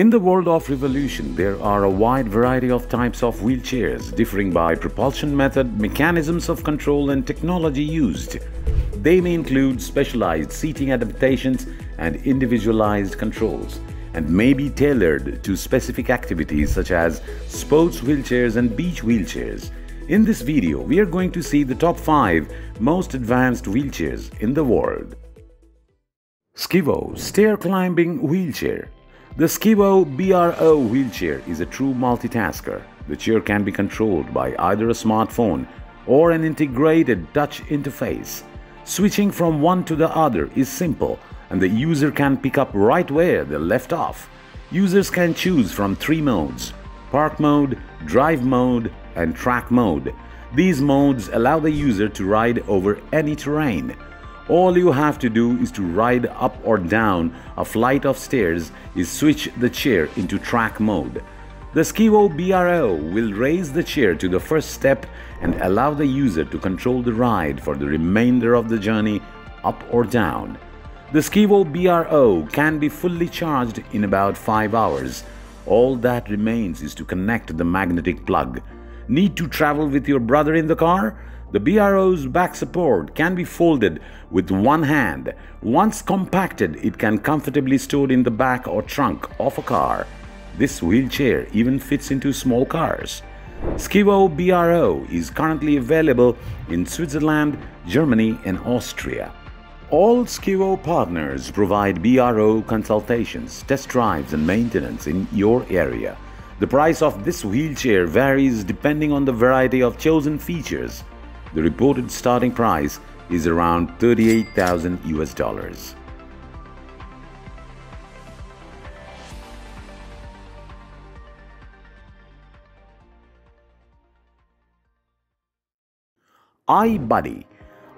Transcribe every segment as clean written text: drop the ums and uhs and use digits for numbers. In the world of revolution, there are a wide variety of types of wheelchairs, differing by propulsion method, mechanisms of control and technology used. They may include specialized seating adaptations and individualized controls, and may be tailored to specific activities such as sports wheelchairs and beach wheelchairs. In this video, we are going to see the top 5 most advanced wheelchairs in the world. Scewo Stair Climbing Wheelchair. The Scewo BRO wheelchair is a true multitasker. The chair can be controlled by either a smartphone or an integrated touch interface. Switching from one to the other is simple, and the user can pick up right where they left off. Users can choose from 3 modes: park mode, drive mode, and track mode. These modes allow the user to ride over any terrain. All you have to do is to ride up or down a flight of stairs is switch the chair into track mode. The Scewo BRO will raise the chair to the first step and allow the user to control the ride for the remainder of the journey up or down. The Scewo BRO can be fully charged in about 5 hours. All that remains is to connect the magnetic plug. Need to travel with your brother in the car? The BRO's back support can be folded with one hand. Once compacted, it can comfortably stored in the back or trunk of a car. This wheelchair even fits into small cars. Scewo BRO is currently available in Switzerland, Germany, and Austria. All Scewo partners provide BRO consultations, test drives, and maintenance in your area. The price of this wheelchair varies depending on the variety of chosen features. The reported starting price is around $38,000. iBuddy.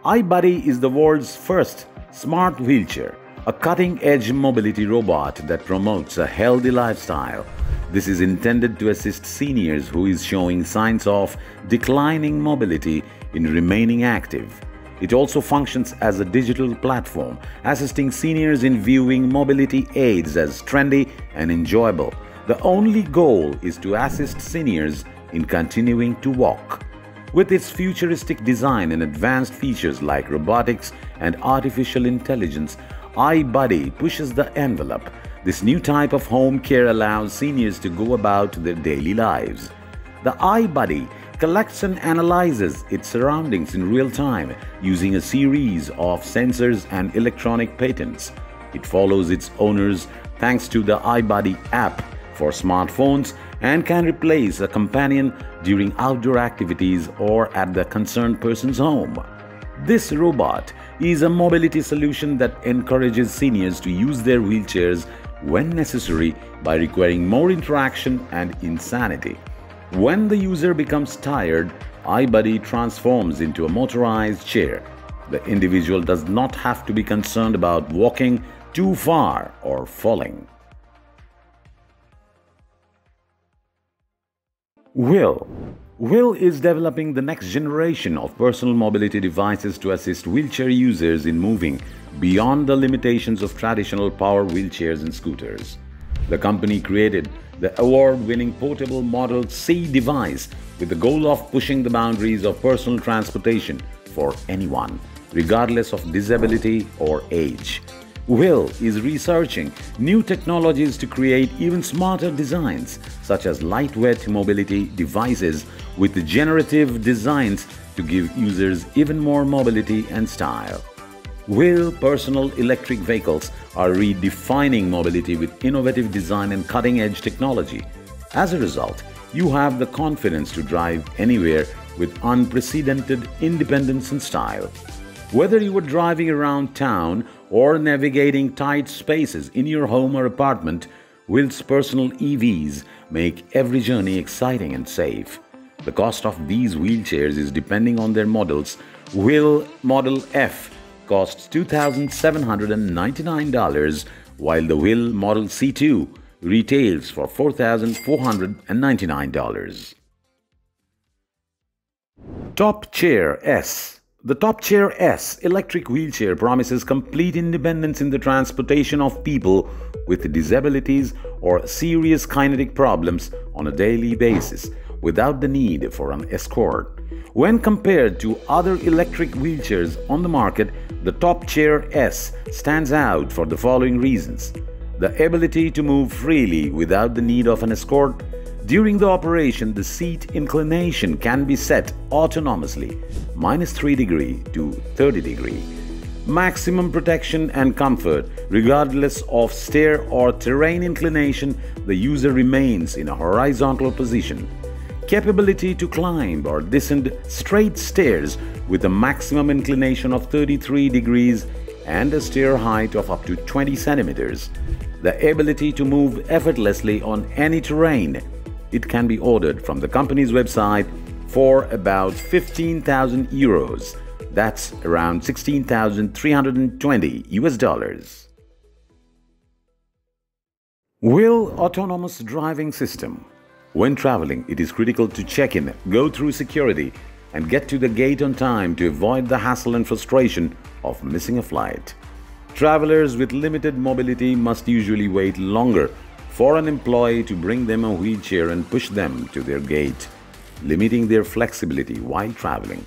iBuddy is the world's first smart wheelchair, a cutting-edge mobility robot that promotes a healthy lifestyle. This is intended to assist seniors who is showing signs of declining mobility in remaining active. It also functions as a digital platform, assisting seniors in viewing mobility aids as trendy and enjoyable. The only goal is to assist seniors in continuing to walk. With its futuristic design and advanced features like robotics and artificial intelligence, iBuddy pushes the envelope. This new type of home care allows seniors to go about their daily lives. The iBuddy collects and analyzes its surroundings in real time using a series of sensors and electronic patterns. It follows its owners thanks to the iBuddy app for smartphones and can replace a companion during outdoor activities or at the concerned person's home. This robot is a mobility solution that encourages seniors to use their wheelchairs when necessary by requiring more interaction and insanity. When the user becomes tired, iBuddy transforms into a motorized chair. The individual does not have to be concerned about walking too far or falling. WHILL. WHILL is developing the next generation of personal mobility devices to assist wheelchair users in moving beyond the limitations of traditional power wheelchairs and scooters. The company created the award-winning portable Model C device with the goal of pushing the boundaries of personal transportation for anyone, regardless of disability or age. WHILL is researching new technologies to create even smarter designs, such as lightweight mobility devices with generative designs to give users even more mobility and style. WHILL personal electric vehicles are redefining mobility with innovative design and cutting-edge technology. As a result, you have the confidence to drive anywhere with unprecedented independence and style. Whether you are driving around town or navigating tight spaces in your home or apartment, WHILL's personal EVs make every journey exciting and safe. The cost of these wheelchairs is depending on their models. WHILL Model F costs $2,799, while the WHILL Model C2 retails for $4,499. TopChair-S. The TopChair-S electric wheelchair promises complete independence in the transportation of people with disabilities or serious kinetic problems on a daily basis without the need for an escort. When compared to other electric wheelchairs on the market, the TopChair-S stands out for the following reasons: the ability to move freely without the need of an escort. During the operation, the seat inclination can be set autonomously, -3° to 30°. Maximum protection and comfort. Regardless of stair or terrain inclination, the user remains in a horizontal position. Capability to climb or descend straight stairs with a maximum inclination of 33° and a stair height of up to 20 centimeters. The ability to move effortlessly on any terrain. It can be ordered from the company's website for about 15,000 euros. That's around $16,320. WHILL autonomous driving system. When traveling, it is critical to check in, go through security, and get to the gate on time to avoid the hassle and frustration of missing a flight. Travelers with limited mobility must usually wait longer for an employee to bring them a wheelchair and push them to their gate, limiting their flexibility while traveling.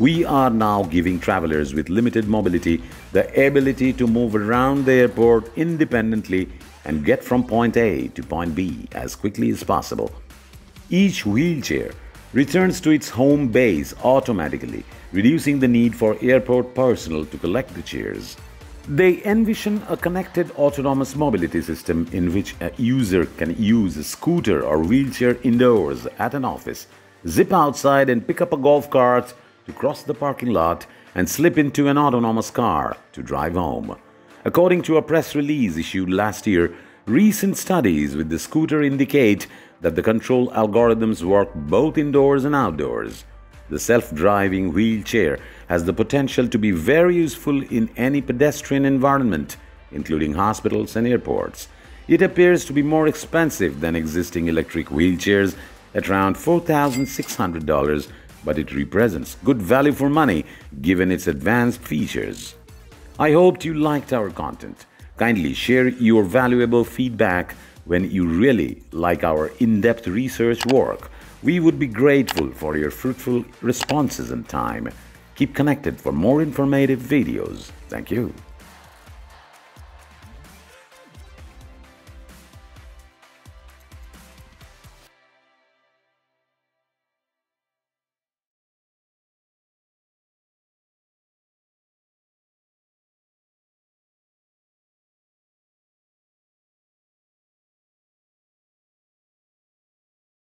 We are now giving travelers with limited mobility the ability to move around the airport independently and get from point A to point B as quickly as possible. Each wheelchair returns to its home base automatically, reducing the need for airport personnel to collect the chairs. They envision a connected autonomous mobility system in which a user can use a scooter or wheelchair indoors at an office, zip outside and pick up a golf cart to cross the parking lot, and slip into an autonomous car to drive home. According to a press release issued last year, recent studies with the scooter indicate that the control algorithms work both indoors and outdoors. The self-driving wheelchair has the potential to be very useful in any pedestrian environment, including hospitals and airports. It appears to be more expensive than existing electric wheelchairs at around $4,600, but it represents good value for money given its advanced features. I hoped you liked our content. Kindly share your valuable feedback when you really like our in-depth research work. We would be grateful for your fruitful responses and time. Keep connected for more informative videos. Thank you.